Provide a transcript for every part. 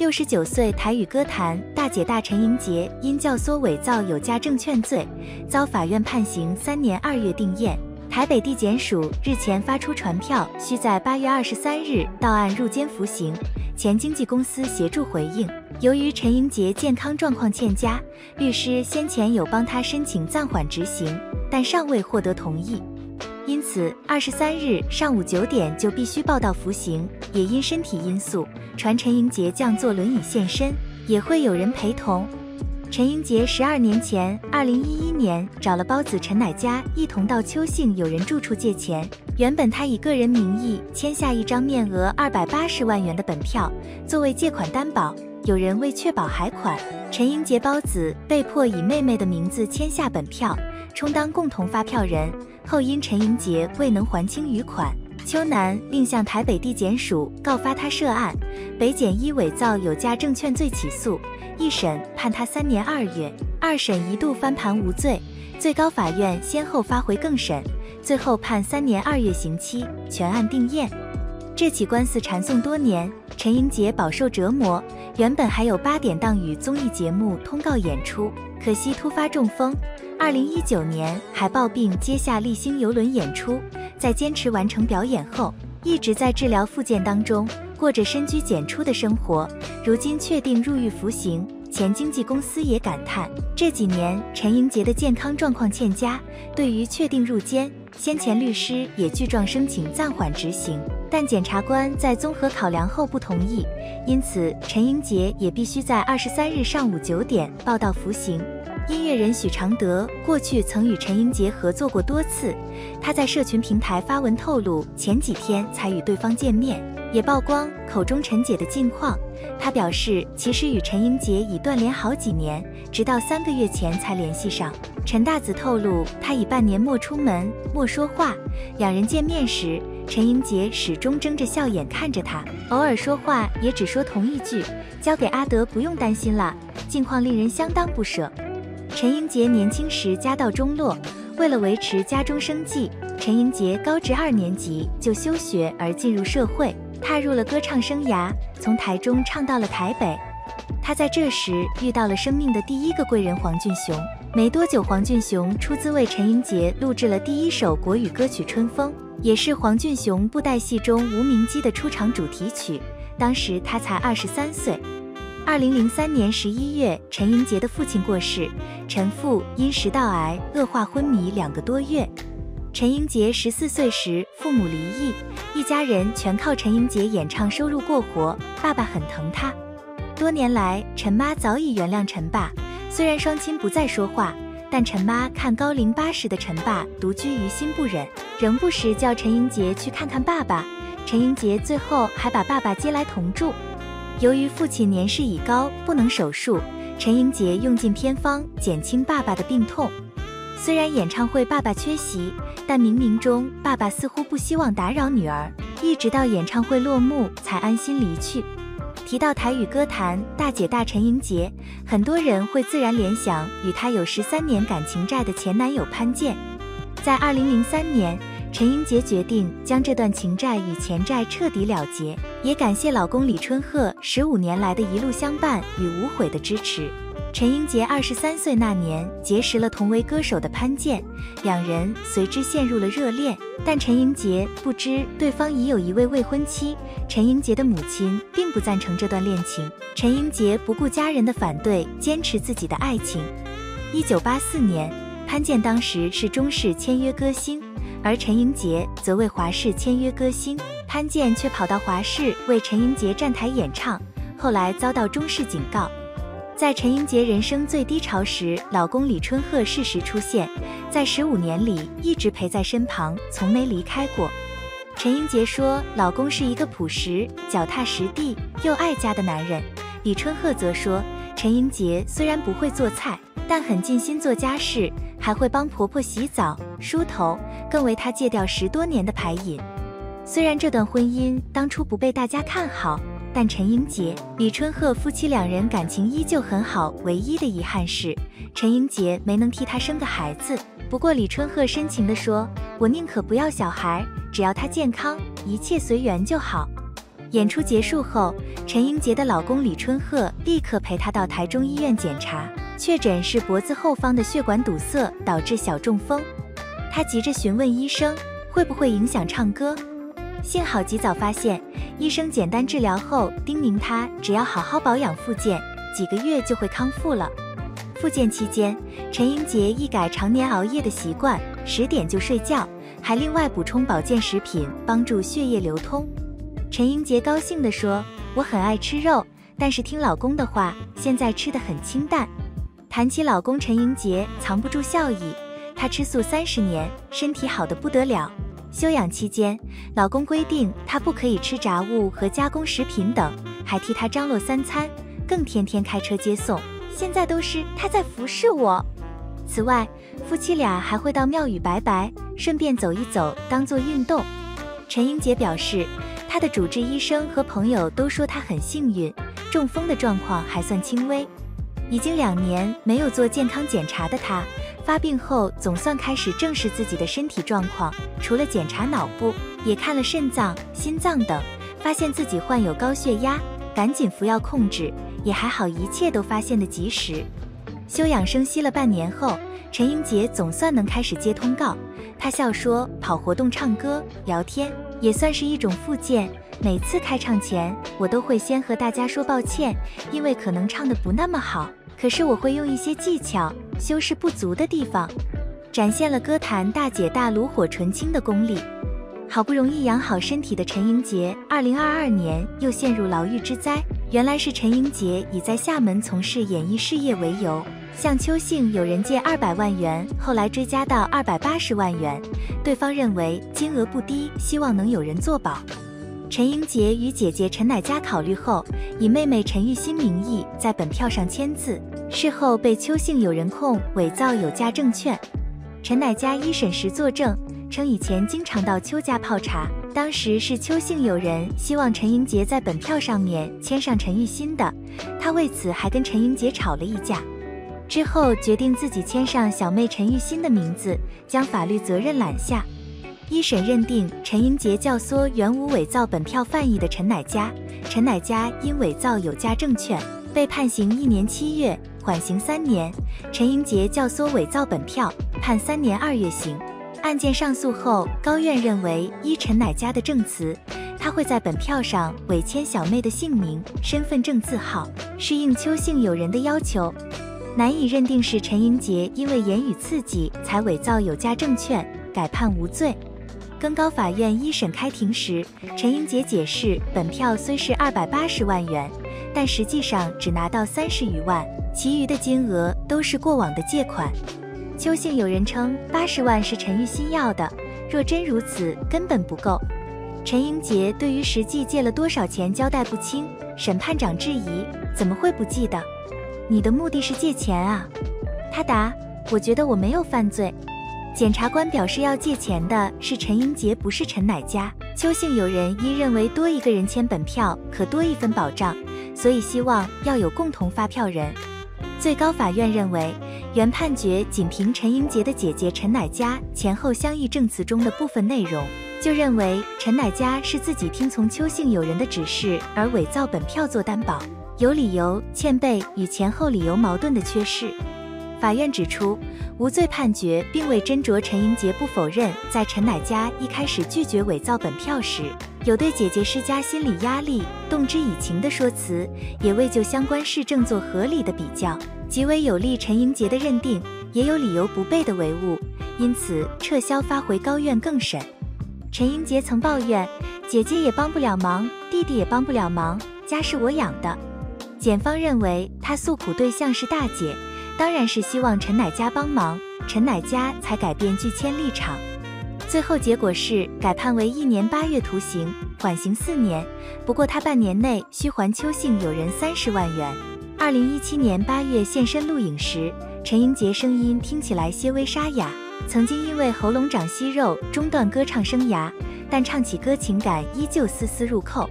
69岁台语歌坛大姐大陈盈洁因教唆伪造有价证券罪，遭法院判刑3年2月定谳。 台北地检署日前发出传票，需在8月23日到案入监服刑。前经纪公司协助回应，由于陈盈洁健康状况欠佳，律师先前有帮他申请暂缓执行，但尚未获得同意，因此23日上午9点就必须报到服刑。也因身体因素，传陈盈洁将坐轮椅现身，也会有人陪同。 陈盈洁12年前，2011年找了包子陈乃佳一同到邱姓友人住处借钱。原本他以个人名义签下一张面额280万元的本票，作为借款担保。有人为确保海款，陈盈洁包子被迫以妹妹的名字签下本票，充当共同发票人。后因陈盈洁未能还清余款，邱男另向台北地检署告发他涉案，北检依伪造有价证券罪起诉。 一审判他3年2月，二审一度翻盘无罪，最高法院先后发回更审，最后判3年2月刑期，全案定谳。这起官司缠讼多年，陈盈洁饱受折磨，原本还有8点档与综艺节目通告演出，可惜突发中风。2019年还抱病接下丽星邮轮演出，在坚持完成表演后，一直在治疗复健当中。 过着深居简出的生活，如今确定入狱服刑。前经纪公司也感叹，这几年陈盈洁的健康状况欠佳，对于确定入监，先前律师也具状申请暂缓执行，但检察官在综合考量后不同意，因此陈盈洁也必须在23日上午9点报到服刑。 音乐人许常德过去曾与陈盈洁合作过多次，他在社群平台发文透露，前几天才与对方见面，也曝光口中陈姐的近况。他表示，其实与陈盈洁已断联好几年，直到3个月前才联系上。陈大子透露，他已半年没出门，没说话。两人见面时，陈盈洁始终睁着笑眼看着他，偶尔说话也只说同一句：“交给阿德，不用担心了。”近况令人相当不舍。 陈盈洁年轻时家道中落，为了维持家中生计，陈盈洁高职2年级就休学而进入社会，踏入了歌唱生涯，从台中唱到了台北。她在这时遇到了生命的第一个贵人黄俊雄，没多久黄俊雄出资为陈盈洁录制了第一首国语歌曲《春风》，也是黄俊雄布袋戏中无名姬的出场主题曲。当时她才23岁。 2003年11月，陈盈洁的父亲过世，陈父因食道癌恶化昏迷2个多月。陈盈洁14岁时，父母离异，一家人全靠陈盈洁演唱收入过活。爸爸很疼她，多年来，陈妈早已原谅陈爸。虽然双亲不再说话，但陈妈看高龄80的陈爸独居于心不忍，仍不时叫陈盈洁去看看爸爸。陈盈洁最后还把爸爸接来同住。 由于父亲年事已高，不能手术，陈盈洁用尽偏方减轻爸爸的病痛。虽然演唱会爸爸缺席，但冥冥中爸爸似乎不希望打扰女儿，一直到演唱会落幕才安心离去。提到台语歌坛大姐大陈盈洁，很多人会自然联想与她有13年感情债的前男友潘健。在2003年。 陈盈洁决定将这段情债与钱债彻底了结，也感谢老公李春赫15年来的一路相伴与无悔的支持。陈盈洁23岁那年结识了同为歌手的潘健，两人随之陷入了热恋。但陈盈洁不知对方已有一位未婚妻，陈盈洁的母亲并不赞成这段恋情。陈盈洁不顾家人的反对，坚持自己的爱情。1984年，潘健当时是中视签约歌星。 而陈盈洁则为华视签约歌星，潘健却跑到华视为陈盈洁站台演唱，后来遭到中视警告。在陈盈洁人生最低潮时，老公李春赫适时出现，在15年里一直陪在身旁，从没离开过。陈盈洁说，老公是一个朴实、脚踏实地又爱家的男人。李春赫则说，陈盈洁虽然不会做菜，但很尽心做家事，还会帮婆婆洗澡、梳头。 更为他戒掉10多年的牌瘾。虽然这段婚姻当初不被大家看好，但陈盈洁、李春赫夫妻两人感情依旧很好。唯一的遗憾是，陈盈洁没能替他生个孩子。不过李春赫深情地说：“我宁可不要小孩，只要他健康，一切随缘就好。”演出结束后，陈英杰的老公李春鹤立刻陪她到台中医院检查，确诊是脖子后方的血管堵塞导致小中风。他急着询问医生会不会影响唱歌，幸好及早发现，医生简单治疗后叮咛他只要好好保养复健，几个月就会康复了。复健期间，陈英杰一改常年熬夜的习惯，10点就睡觉，还另外补充保健食品帮助血液流通。陈英杰高兴地说：“我很爱吃肉，但是听老公的话，现在吃得很清淡。”谈起老公陈英杰，藏不住笑意。她吃素30年，身体好得不得了。休养期间，老公规定她不可以吃炸物和加工食品等，还替她张罗3餐，更天天开车接送。现在都是她在服侍我。此外，夫妻俩还会到庙宇拜拜，顺便走一走，当做运动。陈英杰表示，她的主治医生和朋友都说她很幸运，中风的状况还算轻微。已经2年没有做健康检查的她，发病后总算开始正视自己的身体状况，除了检查脑部，也看了肾脏、心脏等，发现自己患有高血压，赶紧服药控制，也还好一切都发现得及时。休养生息了半年后，陈英杰总算能开始接通告。她笑说，跑活动、唱歌、聊天也算是一种复健。每次开唱前，我都会先和大家说抱歉，因为可能唱得不那么好，可是我会用一些技巧修饰不足的地方，展现了歌坛大姐大炉火纯青的功力。好不容易养好身体的陈英杰，2022年又陷入牢狱之灾。原来是陈英杰以在厦门从事演艺事业为由，向邱姓友人借200万元，后来追加到280万元，对方认为金额不低，希望能有人作保。陈英杰与姐姐陈乃佳考虑后，以妹妹陈玉欣名义在本票上签字，事后被邱姓友人控伪造有价证券。陈乃佳1审时作证，称以前经常到邱家泡茶，当时是邱姓友人希望陈英杰在本票上面签上陈玉欣的，他为此还跟陈英杰吵了一架，之后决定自己签上小妹陈玉欣的名字，将法律责任揽下。1审认定陈英杰教唆原无伪造本票犯意的陈乃佳，陈乃佳因伪造有价证券被判刑1年7月，缓刑3年；陈英杰教唆伪造本票，判3年2月刑。案件上诉后，高院认为依陈乃佳的证词，她会在本票上伪签小妹的姓名、身份证字号，是应邱姓友人的要求，难以认定是陈英杰因为言语刺激才伪造有价证券，改判无罪。更高法院1审开庭时，陈英杰解释，本票虽是280万元，但实际上只拿到30余万，其余的金额都是过往的借款。邱姓友人称80万是陈玉欣要的，若真如此，根本不够。陈英杰对于实际借了多少钱交代不清，审判长质疑：“怎么会不记得？你的目的是借钱啊？”他答：“我觉得我没有犯罪。”检察官表示，要借钱的是陈英杰，不是陈乃佳。邱姓友人一认为多一个人签本票可多一份保障，所以希望要有共同发票人。最高法院认为，原判决仅凭陈英杰的姐姐陈乃佳前后相异证词中的部分内容，就认为陈乃佳是自己听从邱姓友人的指示而伪造本票做担保，有理由欠背与前后理由矛盾的缺失。法院指出，无罪判决并未斟酌陈英杰不否认在陈乃佳一开始拒绝伪造本票时，有对姐姐施加心理压力、动之以情的说辞，也未就相关事证做合理的比较，极为有利陈英杰的认定，也有理由不备的唯物，因此撤销发回高院更审。陈英杰曾抱怨，姐姐也帮不了忙，弟弟也帮不了忙，家是我养的。检方认为她诉苦对象是大姐，当然是希望陈乃佳帮忙，陈乃佳才改变拒签立场。最后结果是改判为1年8月徒刑，缓刑4年。不过他半年内需还邱姓友人30万元。2017年8月现身录影时，陈英杰声音听起来些微沙哑，曾经因为喉咙长息肉中断歌唱生涯，但唱起歌情感依旧丝丝入扣。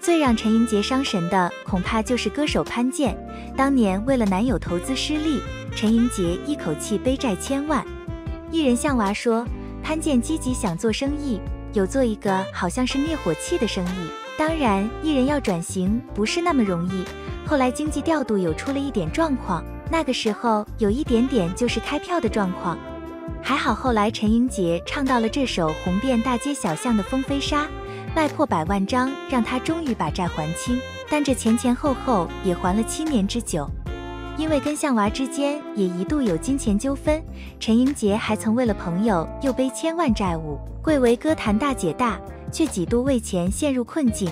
最让陈英杰伤神的，恐怕就是歌手潘健。当年为了男友投资失利，陈英杰一口气背债千万。艺人向娃说，潘健积极想做生意，有做一个好像是灭火器的生意，当然，艺人要转型不是那么容易。后来经济调度有出了一点状况，那个时候有一点点就是开票的状况。还好后来陈英杰唱到了这首红遍大街小巷的《风飞沙》，卖破100万张，让他终于把债还清。但这前后后也还了7年之久。 因为跟向娃之间也一度有金钱纠纷，陈英杰还曾为了朋友又背1000万债务，贵为歌坛大姐大，却几度为钱陷入困境。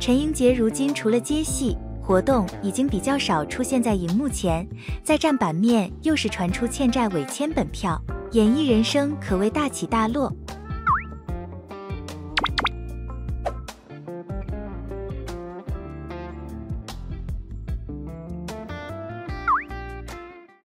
陈英杰如今除了接戏活动，已经比较少出现在荧幕前，再占版面又是传出欠债伪签本票，演艺人生可谓大起大落。